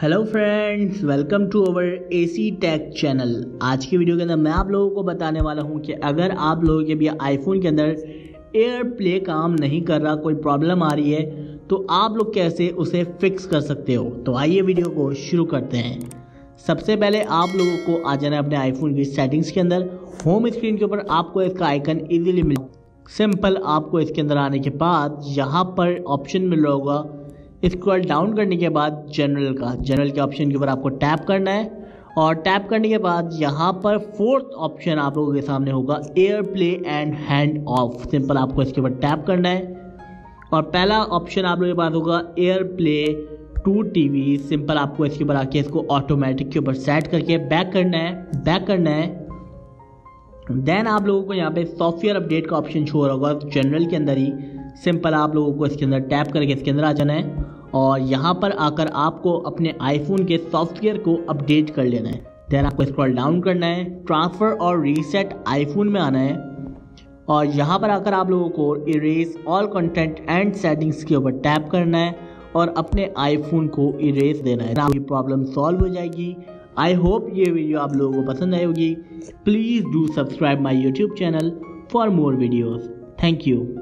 Hello friends, welcome to our AC tech channel. आज की video के अंदर मैं आप लोगों को बताने वाला हूं कि अगर आप लोगों के भी आईफोन के अंदर एयरप्ले काम नहीं कर रहा, कोई प्रॉब्लम आ रही है तो आप लोग कैसे उसे फिक्स कर सकते हो। तो आइए वीडियो को शुरू करते हैं। सबसे पहले आप लोगों को आ जाना है अपने आईफोन की सेटिंग्स के अंदर। होम स्क्रीन के ऊपर आपको इसका आइकन ईजिली मिल, सिंपल आपको इसके अंदर आने के बाद यहाँ पर ऑप्शन मिल रहा होगा। स्क्रॉल डाउन करने के बाद जनरल के ऑप्शन के ऊपर आपको टैप करना है और टैप करने के बाद यहाँ पर फोर्थ ऑप्शन आप लोगों के सामने होगा, AirPlay and hand of. Simple आपको इसके ऊपर टैप करना है और पहला ऑप्शन आप लोगों के पास होगा एयरप्ले टू टीवी। सिंपल आपको इसके ऊपर आके इसको ऑटोमेटिक के ऊपर सेट करके बैक करना है। देन आप लोगों को यहाँ पे सॉफ्टवेयर अपडेट का ऑप्शन शो होगा जनरल के अंदर ही। सिंपल आप लोगों को इसके अंदर टैप करके इसके अंदर आ जाना है और यहाँ पर आकर आपको अपने आईफोन के सॉफ्टवेयर को अपडेट कर लेना है। देन आपको स्क्रॉल डाउन करना है, ट्रांसफ़र और रीसेट आईफोन में आना है और यहाँ पर आकर आप लोगों को erase all content and settings के ऊपर टैप करना है और अपने आईफोन को इरेज देना है। आपकी प्रॉब्लम सॉल्व हो जाएगी। आई होप ये वीडियो आप लोगों को पसंद आई होगी। Please do subscribe my YouTube channel for more videos. Thank you.